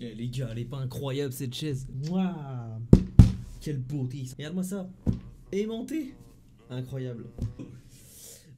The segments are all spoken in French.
Les gars, elle est pas incroyable cette chaise. Waouh, quelle beauté. Regarde-moi ça, aimanté. Incroyable.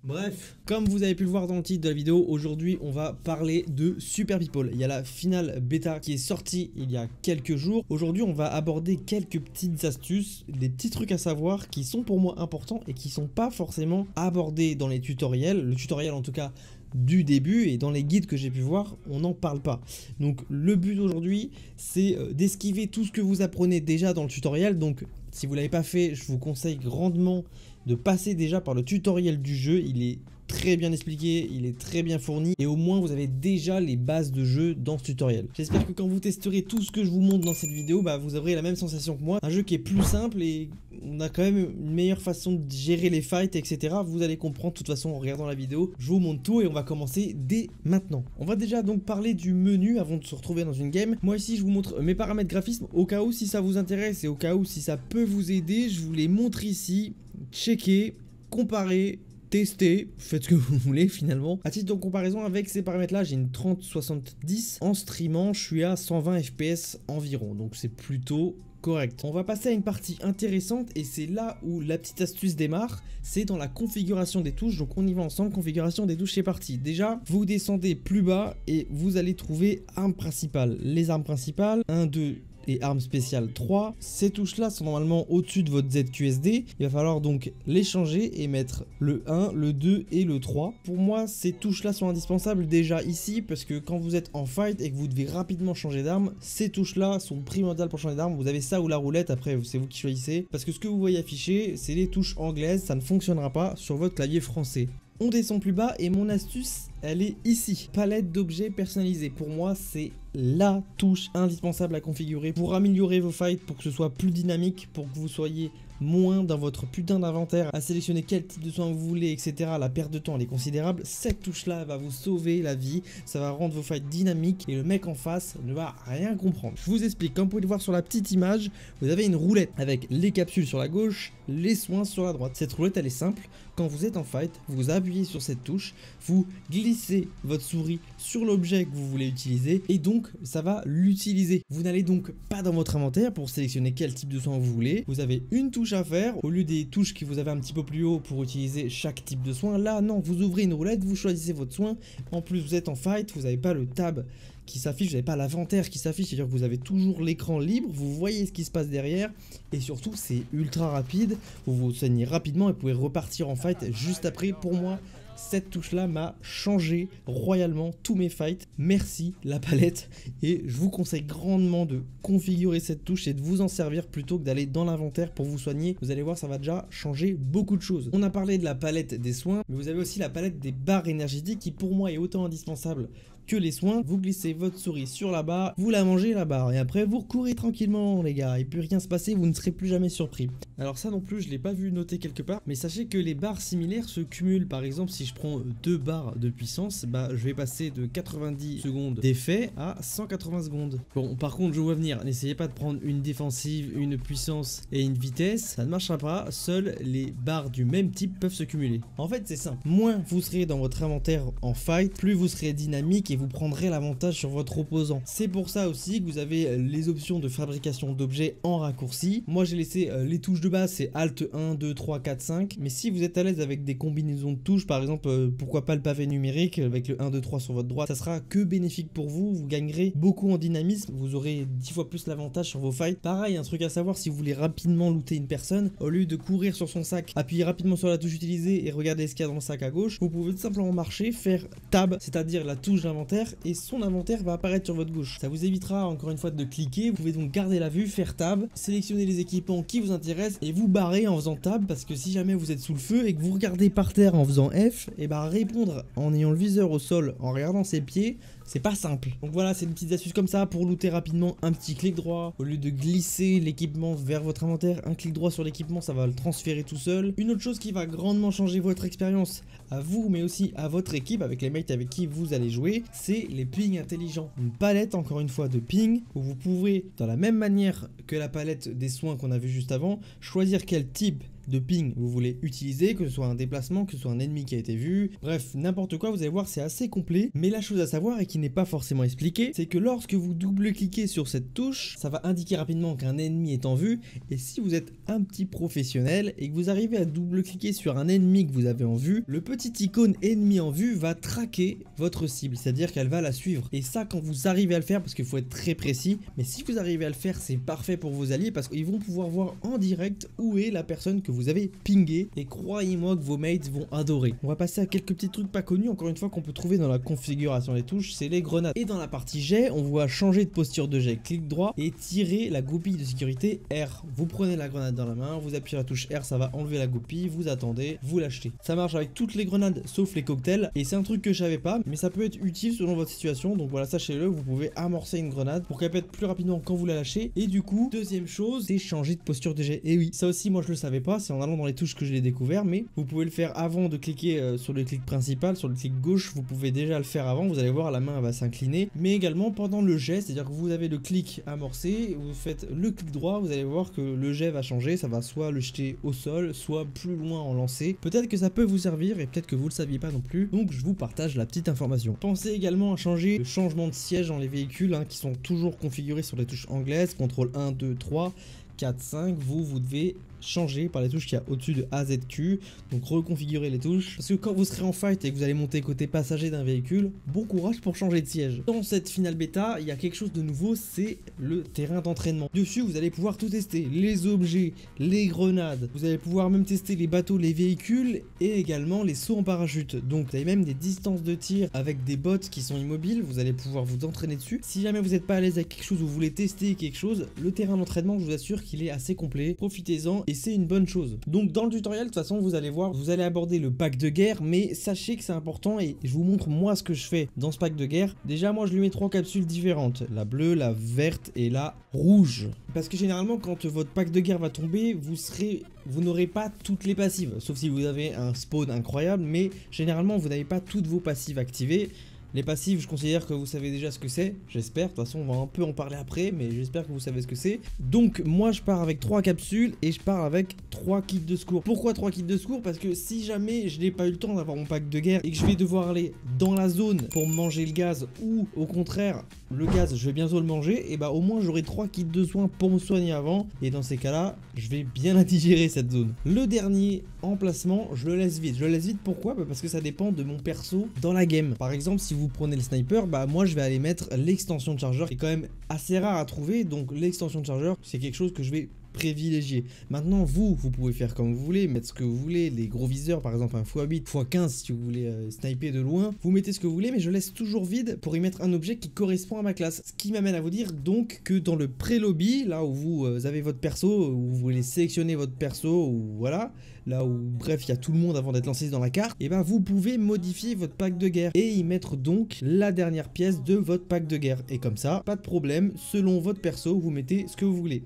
Bref, comme vous avez pu le voir dans le titre de la vidéo, aujourd'hui on va parler de Super People. Il y a la finale bêta qui est sortie il y a quelques jours. Aujourd'hui on va aborder quelques petites astuces, des petits trucs à savoir qui sont pour moi importants et qui sont pas forcément abordés dans les tutoriels. Le tutoriel en tout cas du début, et dans les guides que j'ai pu voir on n'en parle pas. Donc le but aujourd'hui c'est d'esquiver tout ce que vous apprenez déjà dans le tutoriel. Donc si vous l'avez pas fait, je vous conseille grandement de passer déjà par le tutoriel du jeu. Il est très bien expliqué, il est très bien fourni, et au moins vous avez déjà les bases de jeu dans ce tutoriel. J'espère que quand vous testerez tout ce que je vous montre dans cette vidéo, bah, vous aurez la même sensation que moi. Un jeu qui est plus simple et on a quand même une meilleure façon de gérer les fights, etc. Vous allez comprendre de toute façon en regardant la vidéo. Je vous montre tout et on va commencer dès maintenant. On va déjà donc parler du menu avant de se retrouver dans une game. Moi ici je vous montre mes paramètres graphisme au cas où si ça vous intéresse et au cas où si ça peut vous aider. Je vous les montre ici. Checker, comparer, tester, faites ce que vous voulez finalement. À titre de comparaison avec ces paramètres là, j'ai une 3070. En streamant, je suis à 120 FPS environ, donc c'est plutôt correct. On va passer à une partie intéressante et c'est là où la petite astuce démarre, c'est dans la configuration des touches. Donc on y va ensemble, configuration des touches, c'est parti. Déjà, vous descendez plus bas et vous allez trouver armes principales. Les armes principales, 1, 2... et armes spéciales 3, ces touches là sont normalement au-dessus de votre ZQSD. Il va falloir donc les changer et mettre le 1, le 2 et le 3. Pour moi, ces touches là sont indispensables déjà ici parce que quand vous êtes en fight et que vous devez rapidement changer d'arme, ces touches là sont primordiales pour changer d'arme. Vous avez ça ou la roulette, après c'est vous qui choisissez, parce que ce que vous voyez affiché, c'est les touches anglaises, ça ne fonctionnera pas sur votre clavier français. On descend plus bas et mon astuce, elle est ici. Palette d'objets personnalisés. Pour moi, c'est la touche indispensable à configurer pour améliorer vos fights, pour que ce soit plus dynamique, pour que vous soyez moins dans votre putain d'inventaire à sélectionner quel type de soin vous voulez, etc. La perte de temps, elle est considérable. Cette touche-là va vous sauver la vie. Ça va rendre vos fights dynamiques et le mec en face ne va rien comprendre. Je vous explique. Comme vous pouvez le voir sur la petite image, vous avez une roulette avec les capsules sur la gauche, les soins sur la droite. Cette roulette, elle est simple. Quand vous êtes en fight, vous appuyez sur cette touche, vous glissez votre souris sur l'objet que vous voulez utiliser et donc ça va l'utiliser. Vous n'allez donc pas dans votre inventaire pour sélectionner quel type de soin vous voulez. Vous avez une touche à faire au lieu des touches que vous avez un petit peu plus haut pour utiliser chaque type de soin. Là non, vous ouvrez une roulette, vous choisissez votre soin. En plus vous êtes en fight, vous n'avez pas le tab qui s'affiche, vous n'avez pas l'inventaire qui s'affiche, c'est-à-dire que vous avez toujours l'écran libre, vous voyez ce qui se passe derrière, et surtout c'est ultra rapide, vous vous soignez rapidement et vous pouvez repartir en fight juste après. Pour moi, cette touche-là m'a changé royalement tous mes fights. Merci la palette, et je vous conseille grandement de configurer cette touche et de vous en servir plutôt que d'aller dans l'inventaire pour vous soigner. Vous allez voir, ça va déjà changer beaucoup de choses. On a parlé de la palette des soins, mais vous avez aussi la palette des barres énergétiques qui pour moi est autant indispensable que les soins. Vous glissez votre souris sur la barre, vous la mangez la barre et après vous recourez tranquillement les gars, et puis rien se passer, vous ne serez plus jamais surpris. Alors ça non plus je l'ai pas vu noté quelque part, mais sachez que les barres similaires se cumulent. Par exemple si je prends 2 barres de puissance, bah je vais passer de 90 secondes d'effet à 180 secondes. Bon par contre je vois venir, n'essayez pas de prendre une défensive, une puissance et une vitesse, ça ne marchera pas, seules les barres du même type peuvent se cumuler. En fait c'est simple, moins vous serez dans votre inventaire en fight, plus vous serez dynamique et vous prendrez l'avantage sur votre opposant. C'est pour ça aussi que vous avez les options de fabrication d'objets en raccourci. Moi j'ai laissé les touches de base, c'est Alt 1, 2, 3, 4, 5. Mais si vous êtes à l'aise avec des combinaisons de touches, par exemple pourquoi pas le pavé numérique avec le 1, 2, 3 sur votre droite, ça sera que bénéfique pour vous. Vous gagnerez beaucoup en dynamisme, vous aurez 10 fois plus l'avantage sur vos fights. Pareil, un truc à savoir, si vous voulez rapidement looter une personne, au lieu de courir sur son sac, appuyer rapidement sur la touche utilisée et regarder ce qu'il y a dans le sac à gauche, vous pouvez tout simplement marcher, faire tab, c'est-à-dire la touche d'inventaire, et son inventaire va apparaître sur votre gauche. Ça vous évitera encore une fois de cliquer, vous pouvez donc garder la vue, faire tab, sélectionner les équipements qui vous intéressent et vous barrer en faisant tab, parce que si jamais vous êtes sous le feu et que vous regardez par terre en faisant F, et bah répondre en ayant le viseur au sol, en regardant ses pieds, c'est pas simple. Donc voilà, c'est des petites astuces comme ça pour looter rapidement. Un petit clic droit, au lieu de glisser l'équipement vers votre inventaire, un clic droit sur l'équipement, ça va le transférer tout seul. Une autre chose qui va grandement changer votre expérience à vous, mais aussi à votre équipe, avec les mates avec qui vous allez jouer, c'est les pings intelligents. Une palette encore une fois de ping où vous pouvez, dans la même manière que la palette des soins qu'on a vu juste avant, choisir quel type de ping vous voulez utiliser, que ce soit un déplacement, que ce soit un ennemi qui a été vu, bref, n'importe quoi, vous allez voir, c'est assez complet. Mais la chose à savoir et qui n'est pas forcément expliquée, c'est que lorsque vous double-cliquez sur cette touche, ça va indiquer rapidement qu'un ennemi est en vue. Et si vous êtes un petit professionnel et que vous arrivez à double-cliquer sur un ennemi que vous avez en vue, le petit icône ennemi en vue va traquer votre cible, c'est-à-dire qu'elle va la suivre. Et ça, quand vous arrivez à le faire, parce qu'il faut être très précis, mais si vous arrivez à le faire, c'est parfait pour vos alliés parce qu'ils vont pouvoir voir en direct où est la personne que vous avez pingée. Et croyez-moi que vos mates vont adorer. On va passer à quelques petits trucs pas connus, encore une fois, qu'on peut trouver dans la configuration des touches, c'est les grenades. Et dans la partie jet, on voit changer de posture de jet, clic droit et tirer la goupille de sécurité R. Vous prenez la grenade dans la main, vous appuyez sur la touche R, ça va enlever la goupille, vous attendez, vous l'achetez. Ça marche avec toutes les grenades sauf les cocktails, et c'est un truc que je savais pas, mais ça peut être utile selon votre situation, donc voilà, sachez-le, vous pouvez amorcer une grenade pour qu'elle pète plus rapidement quand vous la lâchez. Et du coup, deuxième chose, c'est changer de posture de jet. Et oui, ça aussi moi je le savais pas, c'est en allant dans les touches que je l'ai découvert, mais vous pouvez le faire avant de cliquer sur le clic principal, sur le clic gauche, vous pouvez déjà le faire avant, vous allez voir la main va s'incliner, mais également pendant le jet, c'est-à-dire que vous avez le clic amorcé, vous faites le clic droit, vous allez voir que le jet va changer, ça va soit le jeter au sol, soit plus loin en lancer. Peut-être que ça peut vous servir et peut-être que vous le saviez pas non plus, donc je vous partage la petite information. Pensez également à changer le changement de siège dans les véhicules qui sont toujours configurés sur les touches anglaises, CTRL 1, 2, 3, 4, 5, vous devez changer par les touches qu'il y a au-dessus de AZQ, donc reconfigurer les touches, parce que quand vous serez en fight et que vous allez monter côté passager d'un véhicule, bon courage pour changer de siège. Dans cette finale bêta, il y a quelque chose de nouveau, c'est le terrain d'entraînement. Dessus, vous allez pouvoir tout tester, les objets, les grenades, vous allez pouvoir même tester les bateaux, les véhicules et également les sauts en parachute. Donc vous avez même des distances de tir avec des bots qui sont immobiles, vous allez pouvoir vous entraîner dessus. Si jamais vous n'êtes pas à l'aise avec quelque chose ou vous voulez tester quelque chose, le terrain d'entraînement, je vous assure qu'il est assez complet, profitez-en. Et c'est une bonne chose. Donc dans le tutoriel, de toute façon, vous allez voir, vous allez aborder le pack de guerre, mais sachez que c'est important et je vous montre moi ce que je fais dans ce pack de guerre. Déjà, moi, je lui mets trois capsules différentes, la bleue, la verte et la rouge. Parce que généralement, quand votre pack de guerre va tomber, vous n'aurez pas toutes les passives, sauf si vous avez un spawn incroyable, mais généralement, vous n'avez pas toutes vos passives activées. Les passives, je considère que vous savez déjà ce que c'est, j'espère, de toute façon on va un peu en parler après, mais j'espère que vous savez ce que c'est. Donc moi je pars avec 3 capsules et je pars avec 3 kits de secours. Pourquoi 3 kits de secours? Parce que si jamais je n'ai pas eu le temps d'avoir mon pack de guerre et que je vais devoir aller dans la zone pour manger le gaz, ou au contraire, le gaz je vais bientôt le manger, et bah au moins j'aurai 3 kits de soins pour me soigner avant, et dans ces cas là, je vais bien la digérer cette zone. Le dernier emplacement, je le laisse vide. Je le laisse vide pourquoi? Parce que ça dépend de mon perso dans la game. Par exemple, si vous prenez le sniper, bah moi je vais aller mettre l'extension de chargeur qui est quand même assez rare à trouver, donc l'extension de chargeur c'est quelque chose que je vais privilégié. Maintenant, vous pouvez faire comme vous voulez, mettre ce que vous voulez, les gros viseurs, par exemple un x8, x15 si vous voulez sniper de loin, vous mettez ce que vous voulez, mais je laisse toujours vide pour y mettre un objet qui correspond à ma classe. Ce qui m'amène à vous dire donc que dans le pré-lobby, là où vous avez votre perso, où vous voulez sélectionner votre perso, ou voilà, là où bref, il y a tout le monde avant d'être lancé dans la carte, et ben vous pouvez modifier votre pack de guerre et y mettre donc la dernière pièce de votre pack de guerre. Et comme ça, pas de problème, selon votre perso, vous mettez ce que vous voulez.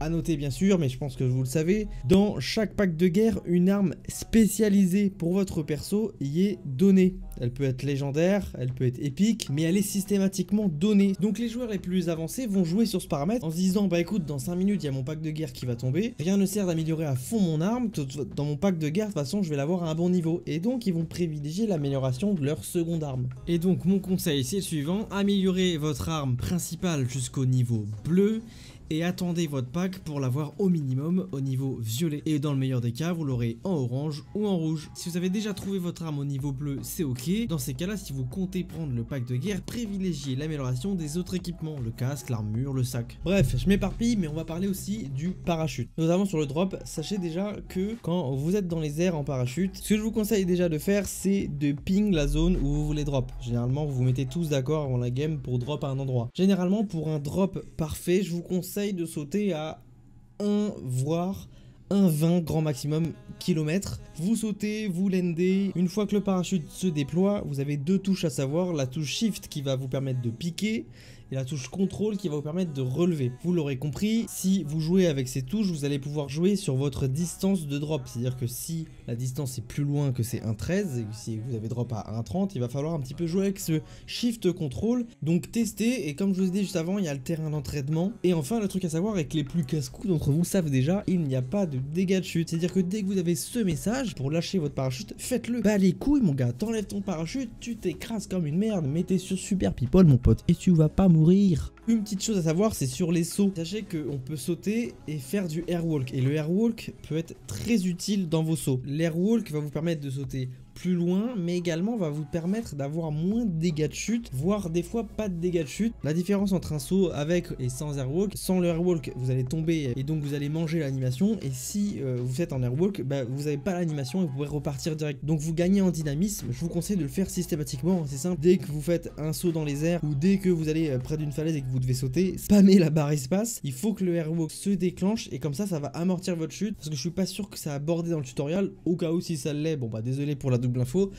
À noter bien sûr, mais je pense que vous le savez, dans chaque pack de guerre, une arme spécialisée pour votre perso y est donnée. Elle peut être légendaire, elle peut être épique, mais elle est systématiquement donnée. Donc les joueurs les plus avancés vont jouer sur ce paramètre en se disant, bah écoute, dans 5 minutes, il y a mon pack de guerre qui va tomber. Rien ne sert d'améliorer à fond mon arme. Dans mon pack de guerre, de toute façon, je vais l'avoir à un bon niveau. Et donc, ils vont privilégier l'amélioration de leur seconde arme. Et donc, mon conseil, c'est le suivant. Améliorez votre arme principale jusqu'au niveau bleu. Et attendez votre pack pour l'avoir au minimum au niveau violet. Et dans le meilleur des cas, vous l'aurez en orange ou en rouge. Si vous avez déjà trouvé votre arme au niveau bleu, c'est ok. Dans ces cas-là, si vous comptez prendre le pack de guerre, privilégiez l'amélioration des autres équipements. Le casque, l'armure, le sac. Bref, je m'éparpille, mais on va parler aussi du parachute. Notamment sur le drop, sachez déjà que quand vous êtes dans les airs en parachute, ce que je vous conseille déjà de faire, c'est de ping la zone où vous voulez drop. Généralement, vous vous mettez tous d'accord avant la game pour drop à un endroit. Généralement, pour un drop parfait, je vous conseille de sauter à 1 voire 1,20 grand maximum kilomètres. Vous sautez, vous landez. Une fois que le parachute se déploie, vous avez deux touches à savoir, la touche shift qui va vous permettre de piquer et la touche contrôle qui va vous permettre de relever. Vous l'aurez compris, si vous jouez avec ces touches, vous allez pouvoir jouer sur votre distance de drop. C'est-à-dire que si la distance est plus loin que c'est 1.13, et si vous avez drop à 1.30, il va falloir un petit peu jouer avec ce shift contrôle. Donc tester, et comme je vous ai dit juste avant, il y a le terrain d'entraînement. Et enfin, le truc à savoir est que les plus casse-coups d'entre vous savent déjà, il n'y a pas de dégâts de chute. C'est-à-dire que dès que vous avez ce message pour lâcher votre parachute, faites-le. Bah les couilles mon gars, t'enlèves ton parachute, tu t'écrases comme une merde, mais t'es sur Super People mon pote, et tu vas pas mourir. Une petite chose à savoir, c'est sur les sauts. Sachez qu'on peut sauter et faire du airwalk. Et le airwalk peut être très utile dans vos sauts. L'airwalk va vous permettre de sauter plus loin, mais également va vous permettre d'avoir moins de dégâts de chute, voire des fois pas de dégâts de chute. La différence entre un saut avec et sans airwalk, sans le airwalk vous allez tomber et donc vous allez manger l'animation, et si vous êtes en airwalk, bah, vous n'avez pas l'animation et vous pouvez repartir direct. Donc vous gagnez en dynamisme, je vous conseille de le faire systématiquement, c'est simple. Dès que vous faites un saut dans les airs ou dès que vous allez près d'une falaise et que vous devez sauter, spammez la barre espace, il faut que le airwalk se déclenche et comme ça, ça va amortir votre chute, parce que je suis pas sûr que ça a abordé dans le tutoriel, au cas où si ça l'est, bon bah désolé pour la double info,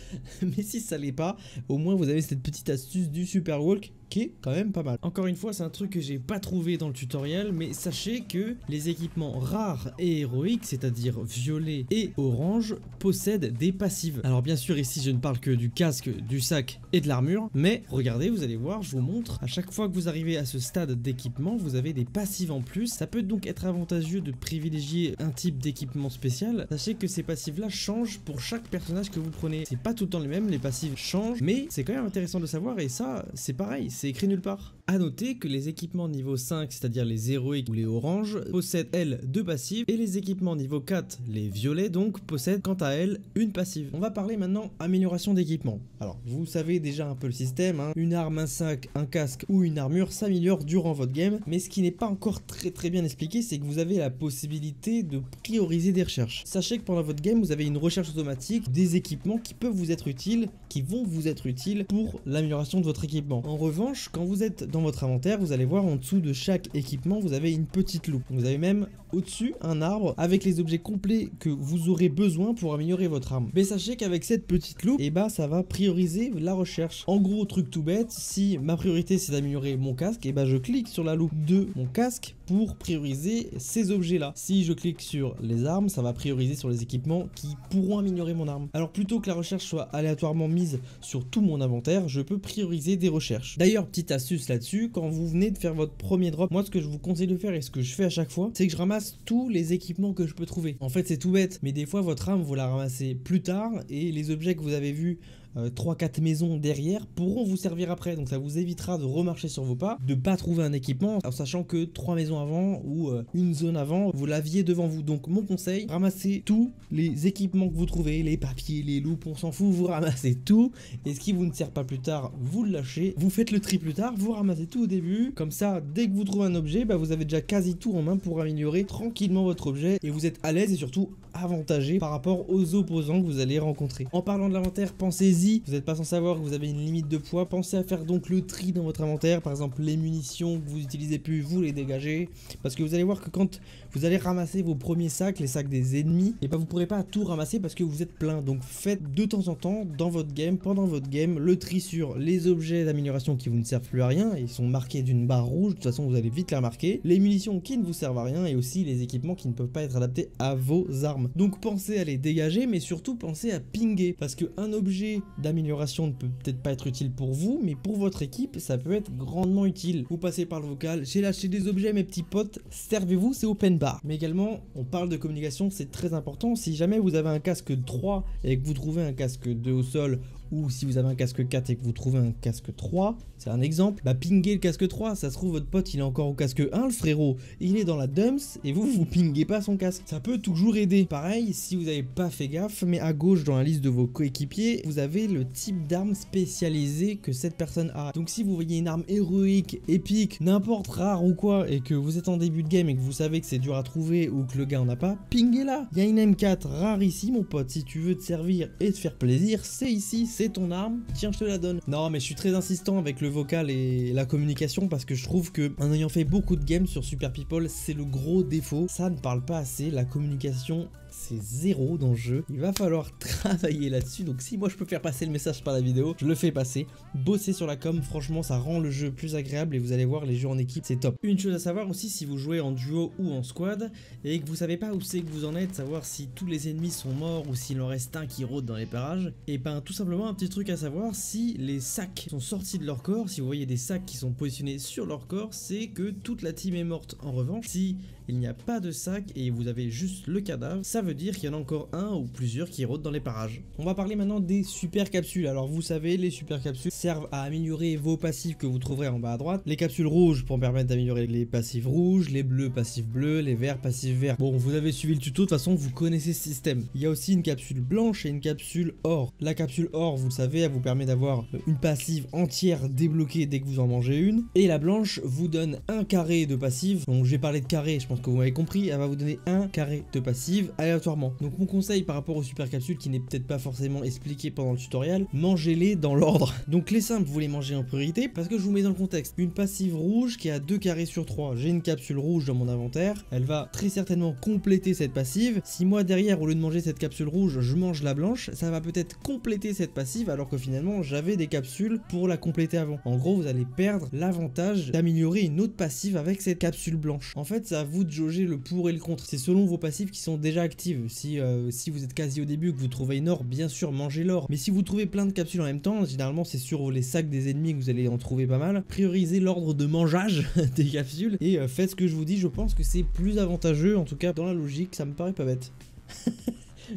mais si ça l'est pas, au moins vous avez cette petite astuce du super walk qui est quand même pas mal. Encore une fois, c'est un truc que j'ai pas trouvé dans le tutoriel, mais sachez que les équipements rares et héroïques, c'est-à-dire violet et orange, possèdent des passives. Alors bien sûr, ici je ne parle que du casque, du sac et de l'armure, mais regardez, vous allez voir, je vous montre, à chaque fois que vous arrivez à ce stade d'équipement, vous avez des passives en plus. Ça peut donc être avantageux de privilégier un type d'équipement spécial. Sachez que ces passives-là changent pour chaque personnage que vous prenez. C'est pas tout le temps les mêmes, les passives changent, mais c'est quand même intéressant de savoir, et ça, c'est pareil, c'est écrit nulle part. A noter que les équipements niveau 5, c'est-à-dire les héroïques ou les oranges, possèdent elles deux passives, et les équipements niveau 4, les violets donc, possèdent quant à elles une passive. On va parler maintenant amélioration d'équipement. Alors vous savez déjà un peu le système, hein. Une arme, un sac, un casque ou une armure s'améliore durant votre game, mais ce qui n'est pas encore très bien expliqué, c'est que vous avez la possibilité de prioriser des recherches. Sachez que pendant votre game, vous avez une recherche automatique des équipements qui peuvent vous être utiles, qui vont vous être utiles pour l'amélioration de votre équipement. En revanche, quand vous êtes dans votre inventaire, vous allez voir en dessous de chaque équipement, vous avez une petite loupe. Vous avez même au-dessus un arbre avec les objets complets que vous aurez besoin pour améliorer votre arme. Mais sachez qu'avec cette petite loupe, et bah ça va prioriser la recherche. En gros, truc tout bête, si ma priorité c'est d'améliorer mon casque, et bah je clique sur la loupe de mon casque pour prioriser ces objets-là. Si je clique sur les armes, ça va prioriser sur les équipements qui pourront améliorer mon arme. Alors plutôt que la recherche soit aléatoirement mise sur tout mon inventaire, je peux prioriser des recherches. D'ailleurs, petite astuce là-dessus, quand vous venez de faire votre premier drop, moi ce que je vous conseille de faire et ce que je fais à chaque fois, c'est que je ramasse tous les équipements que je peux trouver. En fait, c'est tout bête, mais des fois votre arme, vous la ramassez plus tard et les objets que vous avez vus 3-4 maisons derrière pourront vous servir après, donc ça vous évitera de remarcher sur vos pas, de pas trouver un équipement en sachant que 3 maisons avant ou une zone avant, vous l'aviez devant vous. Donc mon conseil, ramassez tous les équipements que vous trouvez, les papiers, les loupes, on s'en fout, vous ramassez tout, et ce qui vous ne sert pas plus tard, vous le lâchez, vous faites le tri plus tard, vous ramassez tout au début, comme ça dès que vous trouvez un objet, bah, vous avez déjà quasi tout en main pour améliorer tranquillement votre objet, et vous êtes à l'aise et surtout avantagé par rapport aux opposants que vous allez rencontrer. En parlant de l'inventaire, pensez-y. Vous n'êtes pas sans savoir que vous avez une limite de poids, pensez à faire donc le tri dans votre inventaire. Par exemple, les munitions que vous n'utilisez plus, vous les dégagez, parce que vous allez voir que quand vous allez ramasser vos premiers sacs, les sacs des ennemis, et ben vous pourrez pas tout ramasser parce que vous êtes plein. Donc faites de temps en temps dans votre game, pendant votre game, le tri sur les objets d'amélioration qui vous ne servent plus à rien, ils sont marqués d'une barre rouge, de toute façon vous allez vite les remarquer, les munitions qui ne vous servent à rien, et aussi les équipements qui ne peuvent pas être adaptés à vos armes. Donc pensez à les dégager, mais surtout pensez à pinguer, parce que un objet d'amélioration ne peut peut-être pas être utile pour vous, mais pour votre équipe ça peut être grandement utile. Vous passez par le vocal, j'ai lâché des objets mes petits potes, servez-vous, c'est open bar. Mais également on parle de communication, c'est très important. Si jamais vous avez un casque 3 et que vous trouvez un casque 2 au sol, ou si vous avez un casque 4 et que vous trouvez un casque 3, c'est un exemple, bah pinguez le casque 3, ça se trouve votre pote il est encore au casque 1 le frérot, il est dans la dumps et vous pinguez pas son casque, ça peut toujours aider. Pareil, si vous avez pas fait gaffe, mais à gauche dans la liste de vos coéquipiers, vous avez le type d'arme spécialisée que cette personne a. Donc si vous voyez une arme héroïque, épique, n'importe rare ou quoi, et que vous êtes en début de game et que vous savez que c'est dur à trouver ou que le gars en a pas, pinguez-la. Il y a une M4 rare ici mon pote, si tu veux te servir et te faire plaisir, c'est ici, c'est ton arme, tiens je te la donne. Non mais je suis très insistant avec le vocal et la communication, parce que je trouve que en ayant fait beaucoup de games sur Super People, c'est le gros défaut, ça ne parle pas assez, la communication c'est zéro dans le jeu. Il va falloir travailler là-dessus. Donc si moi je peux faire passer le message par la vidéo, je le fais passer. Bosser sur la com, franchement ça rend le jeu plus agréable et vous allez voir, les jeux en équipe c'est top. Une chose à savoir aussi, si vous jouez en duo ou en squad et que vous savez pas où c'est que vous en êtes, savoir si tous les ennemis sont morts ou s'il en reste un qui rôde dans les parages, et ben tout simplement un petit truc à savoir, si les sacs sont sortis de leur corps, si vous voyez des sacs qui sont positionnés sur leur corps, c'est que toute la team est morte. En revanche, si il n'y a pas de sac et vous avez juste le cadavre, ça veut dire qu'il y en a encore un ou plusieurs qui rôdent dans les parages. On va parler maintenant des super capsules. Alors vous savez, les super capsules servent à améliorer vos passifs que vous trouverez en bas à droite. Les capsules rouges pour permettre d'améliorer les passifs rouges, les bleus passifs bleus, les verts passifs verts. Bon, vous avez suivi le tuto, de toute façon vous connaissez ce système. Il y a aussi une capsule blanche et une capsule or. La capsule or, vous le savez, elle vous permet d'avoir une passive entière débloquée dès que vous en mangez une. Et la blanche vous donne un carré de passive. Donc j'ai parlé de carré, je pense que vous m'avez compris, elle va vous donner un carré de passive aléatoirement. Donc mon conseil par rapport aux super capsules, qui n'est peut-être pas forcément expliqué pendant le tutoriel, mangez-les dans l'ordre. Donc les simples, vous les mangez en priorité, parce que je vous mets dans le contexte. Une passive rouge qui a 2 carrés sur 3, j'ai une capsule rouge dans mon inventaire, elle va très certainement compléter cette passive. Si moi derrière, au lieu de manger cette capsule rouge, je mange la blanche, ça va peut-être compléter cette passive, alors que finalement j'avais des capsules pour la compléter avant. En gros, vous allez perdre l'avantage d'améliorer une autre passive avec cette capsule blanche. En fait, ça va vous de jauger le pour et le contre, c'est selon vos passifs qui sont déjà actives. Si vous êtes quasi au début et que vous trouvez une or, bien sûr mangez l'or, mais si vous trouvez plein de capsules en même temps, généralement c'est sur les sacs des ennemis que vous allez en trouver pas mal. Priorisez l'ordre de mangeage des capsules et faites ce que je vous dis. Je pense que c'est plus avantageux, en tout cas dans la logique, ça me paraît pas bête.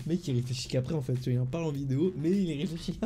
Le mec il réfléchit qu'après en fait, il en parle en vidéo mais il réfléchit.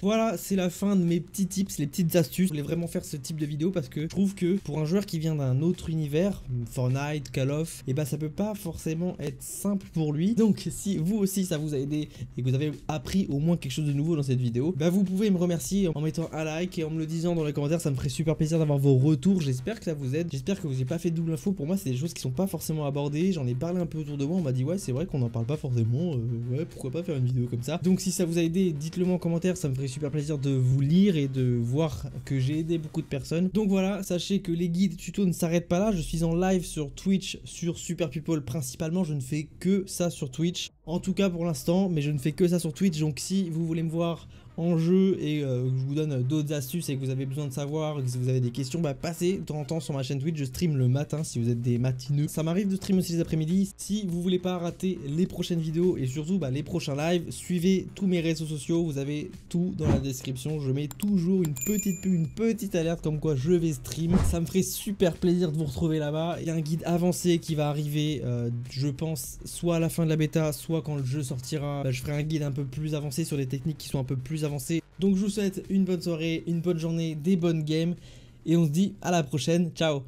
Voilà, c'est la fin de mes petits tips, les petites astuces. Je voulais vraiment faire ce type de vidéo parce que je trouve que pour un joueur qui vient d'un autre univers, Fortnite, Call of, et bah ça peut pas forcément être simple pour lui. Donc si vous aussi ça vous a aidé et que vous avez appris au moins quelque chose de nouveau dans cette vidéo, bah vous pouvez me remercier en mettant un like et en me le disant dans les commentaires, ça me ferait super plaisir d'avoir vos retours. J'espère que ça vous aide, j'espère que vous n'avez pas fait de double info. Pour moi c'est des choses qui sont pas forcément abordées, j'en ai parlé un peu autour de moi, on m'a dit ouais c'est vrai qu'on en parle pas forcément. Ouais, pourquoi pas faire une vidéo comme ça. Donc si ça vous a aidé, dites-le moi en commentaire, ça me ferait super plaisir de vous lire et de voir que j'ai aidé beaucoup de personnes. Donc voilà, sachez que les guides et tutos ne s'arrêtent pas là, je suis en live sur Twitch, sur Super People principalement, je ne fais que ça sur Twitch. En tout cas pour l'instant, mais je ne fais que ça sur Twitch, donc si vous voulez me voir en jeu et que je vous donne d'autres astuces et que vous avez besoin de savoir, que si vous avez des questions, bah passez de temps en temps sur ma chaîne Twitch, je stream le matin si vous êtes des matineux. Ça m'arrive de stream aussi les après-midi. Si vous voulez pas rater les prochaines vidéos et surtout bah, les prochains lives, suivez tous mes réseaux sociaux, vous avez tout dans la description. Je mets toujours une petite pub, une petite alerte comme quoi je vais stream. Ça me ferait super plaisir de vous retrouver là-bas. Il y a un guide avancé qui va arriver, je pense, soit à la fin de la bêta, soit quand le jeu sortira, je ferai un guide un peu plus avancé sur les techniques qui sont un peu plus avancées. Donc je vous souhaite une bonne soirée, une bonne journée, des bonnes games et on se dit à la prochaine, ciao.